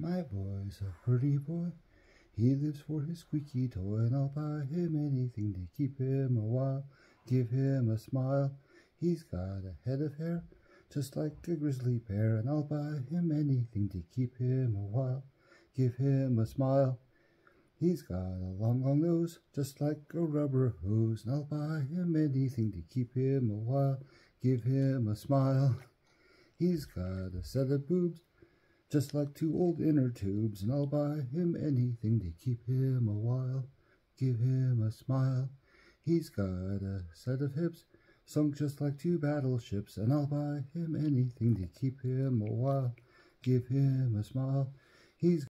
My boy's a pretty boy, he lives for his squeaky toy, and I'll buy him anything to keep him a while, give him a smile. He's got a head of hair, just like a grizzly bear, and I'll buy him anything to keep him a while, give him a smile. He's got a long, long nose, just like a rubber hose, and I'll buy him anything to keep him a while, give him a smile. He's got a set of boobs, just like two old inner tubes, and I'll buy him anything to keep him a while, give him a smile. He's got a set of hips, sunk just like two battleships, and I'll buy him anything to keep him a while, give him a smile. He's